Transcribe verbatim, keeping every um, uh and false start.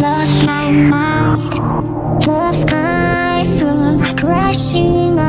lost my mind. The sky flew crashing.